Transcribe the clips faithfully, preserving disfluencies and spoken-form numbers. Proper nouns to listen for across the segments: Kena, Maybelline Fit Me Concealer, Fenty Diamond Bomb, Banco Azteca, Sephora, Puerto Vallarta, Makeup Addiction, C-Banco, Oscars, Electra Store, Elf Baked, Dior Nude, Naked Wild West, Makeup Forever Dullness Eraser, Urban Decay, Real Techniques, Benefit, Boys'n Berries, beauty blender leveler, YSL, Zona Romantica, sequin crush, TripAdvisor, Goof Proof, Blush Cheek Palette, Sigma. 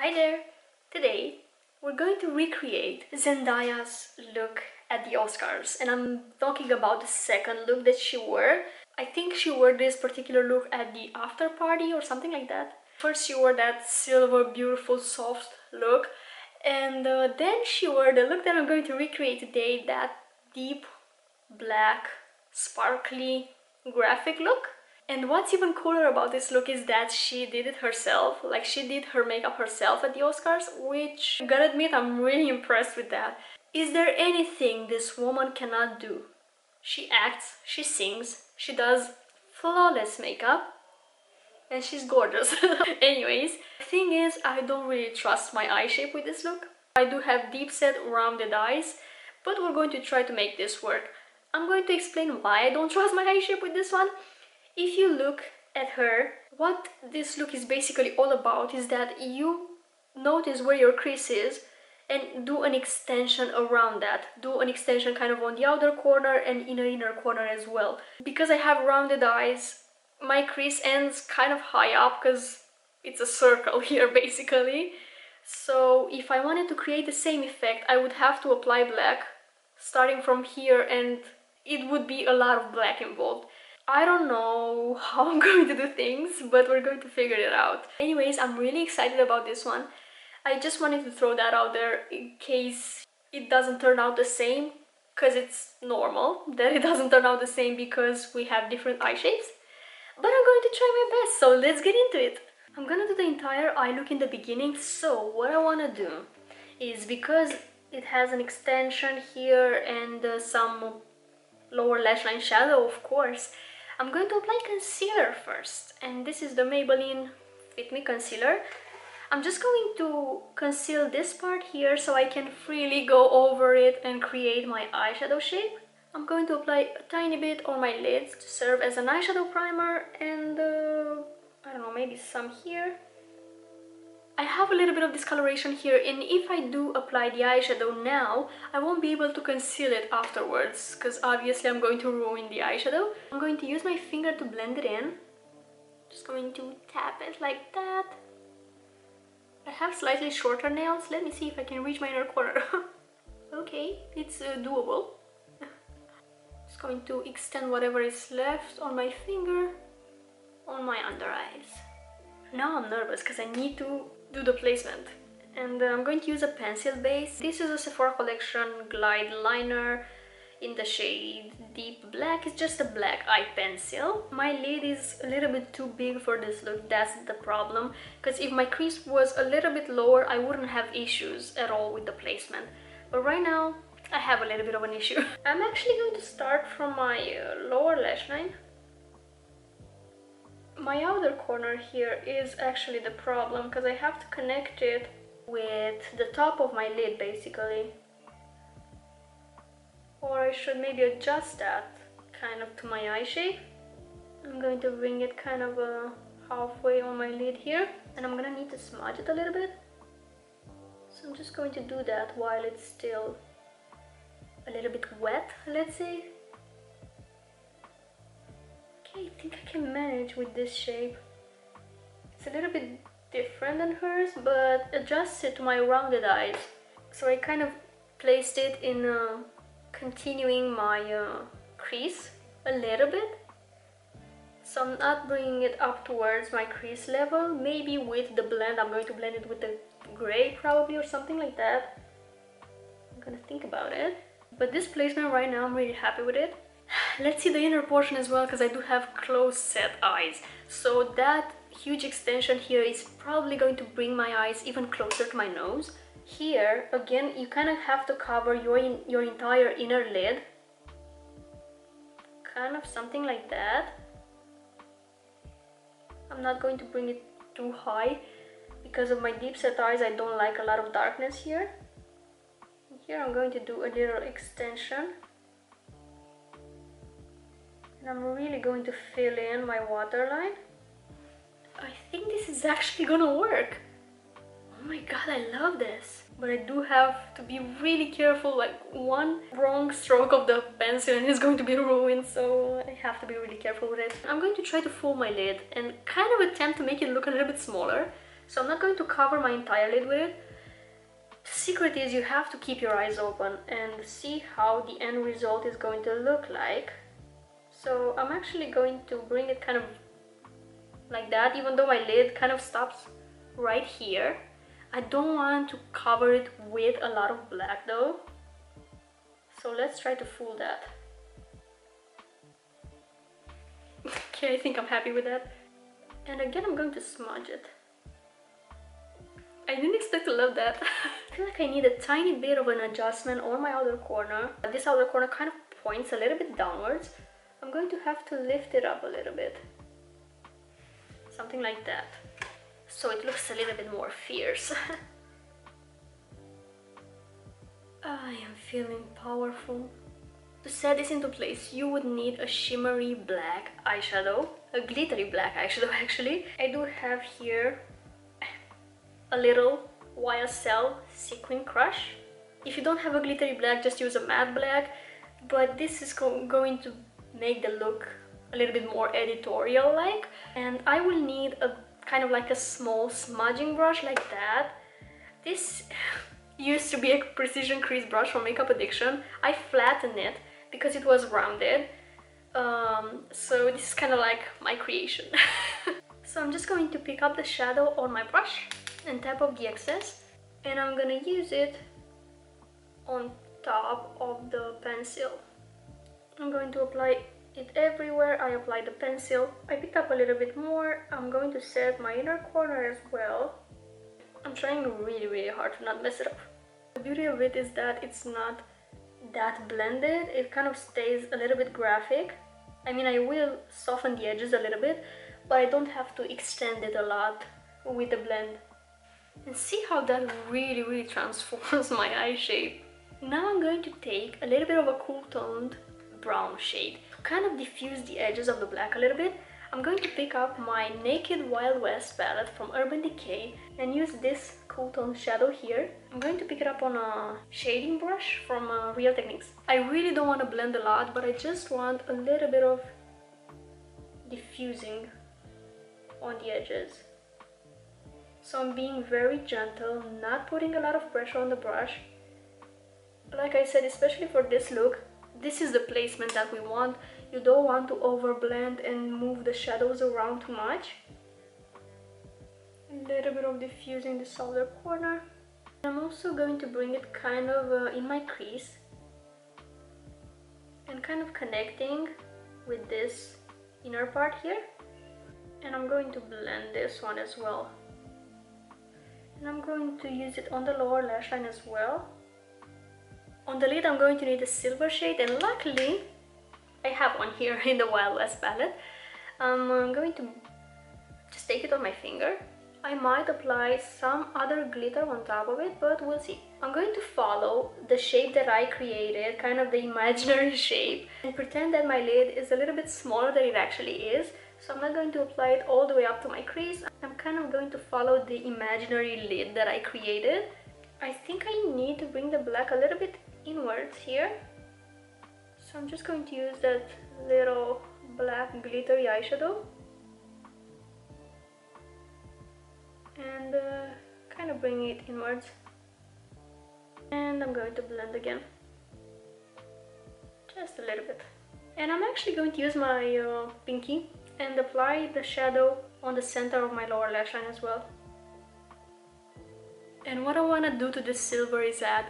Hi there! Today we're going to recreate Zendaya's look at the Oscars, and I'm talking about the second look that she wore. I think she wore this particular look at the after party or something like that. First she wore that silver, beautiful, soft look, and uh, then she wore the look that I'm going to recreate today, that deep, black, sparkly, graphic look. And what's even cooler about this look is that she did it herself, like she did her makeup herself at the Oscars, which, gotta admit, I'm really impressed with that. Is there anything this woman cannot do? She acts, she sings, she does flawless makeup, and she's gorgeous. Anyways, the thing is, I don't really trust my eye shape with this look. I do have deep-set, rounded eyes, but we're going to try to make this work. I'm going to explain why I don't trust my eye shape with this one. If you look at her, what this look is basically all about is that you notice where your crease is and do an extension around that. Do an extension kind of on the outer corner and in an inner corner as well. Because I have rounded eyes, my crease ends kind of high up because it's a circle here basically. So if I wanted to create the same effect, I would have to apply black starting from here, and it would be a lot of black involved. I don't know how I'm going to do things, but we're going to figure it out. Anyways, I'm really excited about this one. I just wanted to throw that out there in case it doesn't turn out the same, because it's normal that it doesn't turn out the same because we have different eye shapes. But I'm going to try my best, so let's get into it. I'm gonna do the entire eye look in the beginning, so what I wanna do is, because it has an extension here and uh, some lower lash line shadow, of course, I'm going to apply concealer first, and this is the Maybelline Fit Me Concealer. I'm just going to conceal this part here so I can freely go over it and create my eyeshadow shape. I'm going to apply a tiny bit on my lids to serve as an eyeshadow primer, and uh, I don't know, maybe some here. I have a little bit of discoloration here, and if I do apply the eyeshadow now, I won't be able to conceal it afterwards, because obviously I'm going to ruin the eyeshadow. I'm going to use my finger to blend it in. Just going to tap it like that. I have slightly shorter nails. Let me see if I can reach my inner corner. Okay, it's uh, doable. Just going to extend whatever is left on my finger, on my under eyes. Now I'm nervous because I need to do the placement, and uh, I'm going to use a pencil base. This is a Sephora collection glide liner in the shade deep black. It's just a black eye pencil. My lid is a little bit too big for this look. That's the problem, because if my crease was a little bit lower, I wouldn't have issues at all with the placement, but right now I have a little bit of an issue. I'm actually going to start from my uh, lower lash line. My outer corner here is actually the problem, because I have to connect it with the top of my lid basically. Or I should maybe adjust that kind of to my eye shape. I'm going to bring it kind of uh, halfway on my lid here, and I'm gonna need to smudge it a little bit. So I'm just going to do that while it's still a little bit wet, let's say. I think I can manage with this shape. It's a little bit different than hers, but adjust it to my rounded eyes. So I kind of placed it in uh, continuing my uh, crease a little bit. So I'm not bringing it up towards my crease level. Maybe with the blend, I'm going to blend it with the gray probably, or something like that. I'm gonna think about it. But this placement right now, I'm really happy with it. Let's see the inner portion as well, because I do have close set eyes, so that huge extension here is probably going to bring my eyes even closer to my nose. Here again, you kind of have to cover your in your entire inner lid, kind of something like that. I'm not going to bring it too high because of my deep set eyes. I don't like a lot of darkness here. Here I'm going to do a little extension. I'm really going to fill in my waterline. I think this is actually gonna work. Oh my god, I love this. But I do have to be really careful, like one wrong stroke of the pencil and it's going to be ruined, so I have to be really careful with it. I'm going to try to fold my lid and kind of attempt to make it look a little bit smaller. So I'm not going to cover my entire lid with it. The secret is you have to keep your eyes open and see how the end result is going to look like. So I'm actually going to bring it kind of like that, even though my lid kind of stops right here. I don't want to cover it with a lot of black though. So let's try to fool that. Okay, I think I'm happy with that. And again, I'm going to smudge it. I didn't expect to love that. I feel like I need a tiny bit of an adjustment on my outer corner. This outer corner kind of points a little bit downwards. I'm going to have to lift it up a little bit. Something like that. So it looks a little bit more fierce. I am feeling powerful. To set this into place, you would need a shimmery black eyeshadow. A glittery black eyeshadow, actually. I do have here a little Y S L Sequin Crush. If you don't have a glittery black, just use a matte black. But this is go going to make the look a little bit more editorial-like. And I will need a kind of like a small smudging brush like that. This used to be a precision crease brush from Makeup Addiction. I flattened it because it was rounded. Um, so this is kind of like my creation. So I'm just going to pick up the shadow on my brush and tap off the excess, and I'm gonna use it on top of the pencil. I'm going to apply it everywhere. I applied the pencil. I picked up a little bit more. I'm going to set my inner corner as well. I'm trying really really hard to not mess it up. The beauty of it is that it's not that blended. It kind of stays a little bit graphic. I mean, I will soften the edges a little bit, but I don't have to extend it a lot with the blend. And see how that really really transforms my eye shape. Now I'm going to take a little bit of a cool toned brown shade to kind of diffuse the edges of the black a little bit. I'm going to pick up my Naked Wild West palette from Urban Decay and use this cool tone shadow here. I'm going to pick it up on a shading brush from uh, Real Techniques. I really don't want to blend a lot, but I just want a little bit of diffusing on the edges. So I'm being very gentle, not putting a lot of pressure on the brush. Like I said, especially for this look, this is the placement that we want. You don't want to overblend and move the shadows around too much. A little bit of diffusing this outer corner. I'm also going to bring it kind of uh, in my crease and kind of connecting with this inner part here. And I'm going to blend this one as well. And I'm going to use it on the lower lash line as well. On the lid, I'm going to need a silver shade, and luckily I have one here in the Wild West palette. Um, I'm going to just take it on my finger. I might apply some other glitter on top of it, but we'll see. I'm going to follow the shape that I created, kind of the imaginary shape, and pretend that my lid is a little bit smaller than it actually is. So I'm not going to apply it all the way up to my crease. I'm kind of going to follow the imaginary lid that I created. I think I need to bring the black a little bit inwards here. So I'm just going to use that little black glittery eyeshadow and uh, kind of bring it inwards, and I'm going to blend again just a little bit. And I'm actually going to use my uh, pinky and apply the shadow on the center of my lower lash line as well. And what I want to do to this silver is add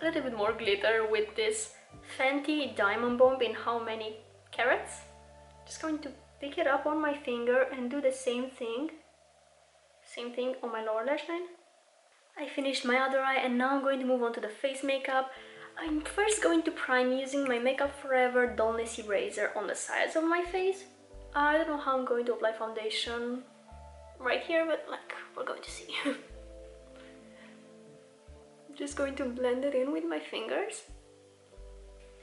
a little bit more glitter with this Fenty Diamond Bomb in how many carats? Just going to pick it up on my finger and do the same thing. Same thing on my lower lash line. I finished my other eye, and now I'm going to move on to the face makeup. I'm first going to prime using my Makeup Forever Dullness Eraser on the sides of my face. I don't know how I'm going to apply foundation right here, but like, we're going to see. Just going to blend it in with my fingers.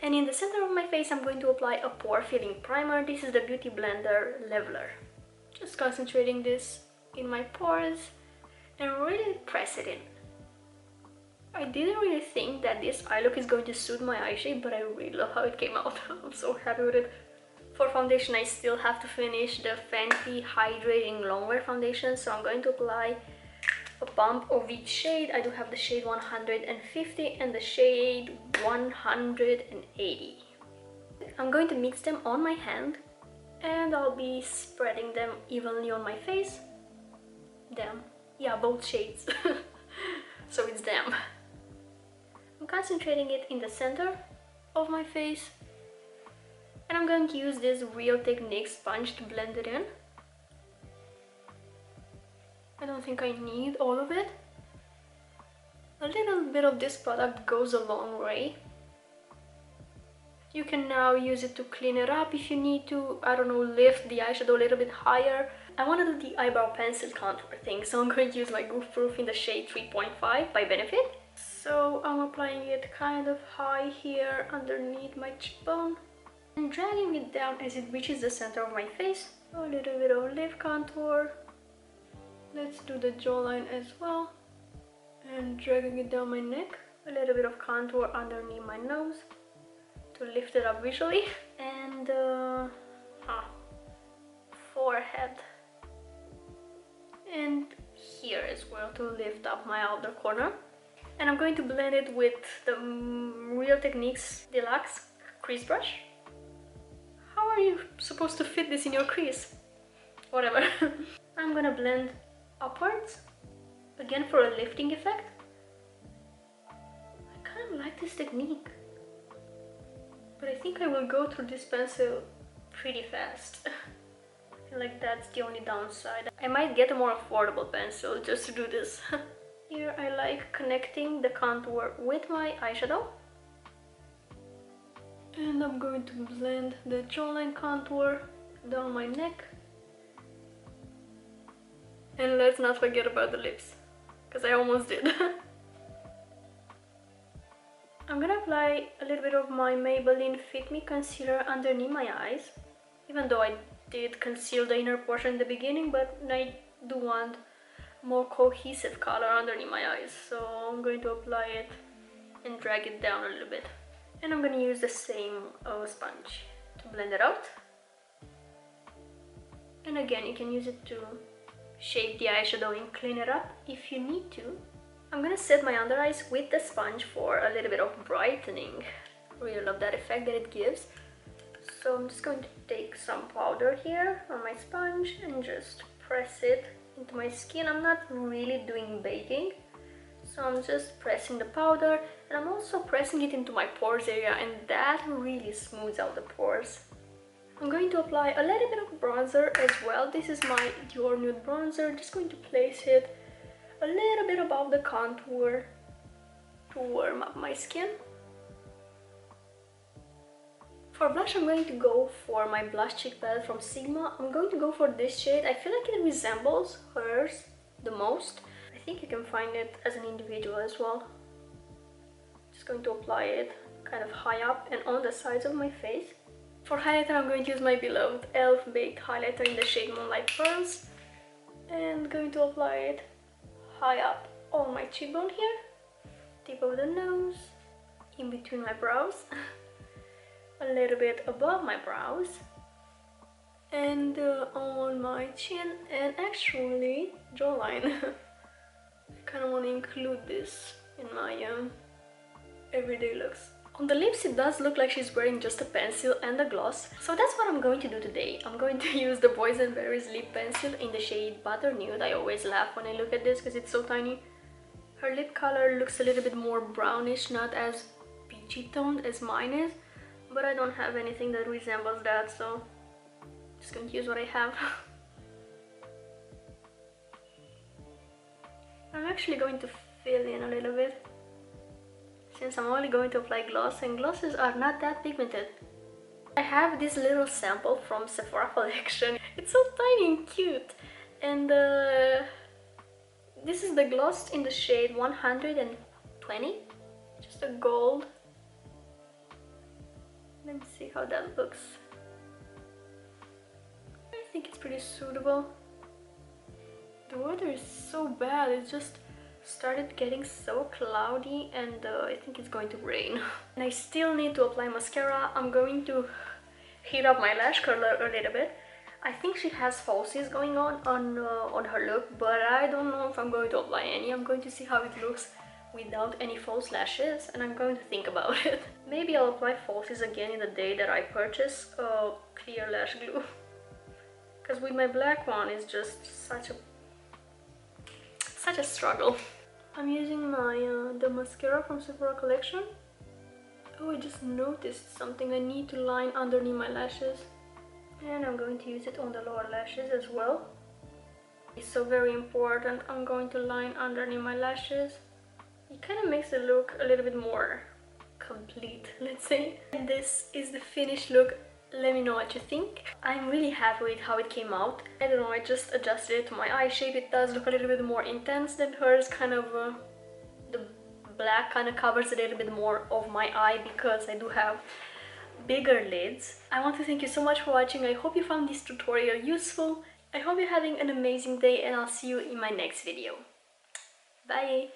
And in the center of my face, I'm going to apply a pore filling primer. This is the Beauty Blender Leveler. Just concentrating this in my pores and really press it in. I didn't really think that this eye look is going to suit my eye shape, but I really love how it came out. I'm so happy with it. For foundation, I still have to finish the Fenty Hydrating Longwear Foundation, so I'm going to apply a bump of each shade. I do have the shade one hundred fifty and the shade one hundred eighty. I'm going to mix them on my hand and I'll be spreading them evenly on my face. Them. Yeah, both shades. So it's them. I'm concentrating it in the center of my face. And I'm going to use this Real Techniques sponge to blend it in. I don't think I need all of it. A little bit of this product goes a long way. You can now use it to clean it up if you need to, I don't know, lift the eyeshadow a little bit higher. I want to do the eyebrow pencil contour thing, so I'm going to use my Goof Proof in the shade three point five by Benefit. So I'm applying it kind of high here underneath my cheekbone and dragging it down as it reaches the center of my face. A little bit of lip contour. Let's do the jawline as well and dragging it down my neck. A little bit of contour underneath my nose. Lift it up visually and uh, huh, forehead and here as well to lift up my outer corner. And I'm going to blend it with the Real Techniques Deluxe crease brush. How are you supposed to fit this in your crease? Whatever. I'm gonna blend upwards again for a lifting effect. I kind of like this technique, but I think I will go through this pencil pretty fast. I feel like that's the only downside. I might get a more affordable pencil just to do this. Here I like connecting the contour with my eyeshadow. And I'm going to blend the jawline contour down my neck. And let's not forget about the lips, because I almost did. I'm gonna apply a little bit of my Maybelline Fit Me Concealer underneath my eyes, even though I did conceal the inner portion in the beginning, but I do want more cohesive color underneath my eyes, so I'm going to apply it and drag it down a little bit. And I'm gonna use the same uh, sponge to blend it out. And again, you can use it to shape the eyeshadow and clean it up if you need to. I'm gonna set my under eyes with the sponge for a little bit of brightening. Really love that effect that it gives. So I'm just going to take some powder here on my sponge and just press it into my skin. I'm not really doing baking, so I'm just pressing the powder and I'm also pressing it into my pores area, and that really smooths out the pores. I'm going to apply a little bit of bronzer as well. This is my Dior Nude bronzer. Just going to place it a little bit above the contour to warm up my skin. For blush, I'm going to go for my Blush Cheek Palette from Sigma. I'm going to go for this shade. I feel like it resembles hers the most. I think you can find it as an individual as well. Just going to apply it kind of high up and on the sides of my face. For highlighter, I'm going to use my beloved Elf Baked highlighter in the shade Moonlight Pearls and going to apply it high up on my cheekbone here, tip of the nose, in between my brows, a little bit above my brows, and uh, on my chin and actually jawline. I kind of want to include this in my um, everyday looks. On the lips, it does look like she's wearing just a pencil and a gloss. So that's what I'm going to do today. I'm going to use the Boys'n Berries lip pencil in the shade Butter Nude. I always laugh when I look at this because it's so tiny. Her lip color looks a little bit more brownish, not as peachy toned as mine is. But I don't have anything that resembles that, so I'm just going to use what I have. I'm actually going to fill in a little bit, since I'm only going to apply gloss and glosses are not that pigmented. I have this little sample from Sephora collection. It's so tiny and cute. And uh, this is the gloss in the shade one hundred twenty. Just a gold. Let me see how that looks. I think it's pretty suitable. The weather is so bad, it's just started getting so cloudy and uh, I think it's going to rain. And I still need to apply mascara. I'm going to heat up my lash curler a little bit. I think she has falsies going on on, uh, on her look, but I don't know if I'm going to apply any. I'm going to see how it looks without any false lashes, and I'm going to think about it. Maybe I'll apply falsies again in the day that I purchase uh, clear lash glue. Because with my black one, it's just such a, such a struggle. I'm using my uh, the mascara from Sephora collection. Oh, I just noticed something. I need to line underneath my lashes, and I'm going to use it on the lower lashes as well. It's so very important. I'm going to line underneath my lashes. It kind of makes the look a little bit more complete, let's say. And this is the finished look. Let me know what you think. I'm really happy with how it came out. I don't know, I just adjusted it to my eye shape. It does look a little bit more intense than hers, kind of uh, the black kind of covers a little bit more of my eye because I do have bigger lids. I want to thank you so much for watching. I hope you found this tutorial useful. I hope you're having an amazing day, and I'll see you in my next video. Bye!